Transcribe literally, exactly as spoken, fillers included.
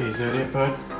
Okay, is that it, bud?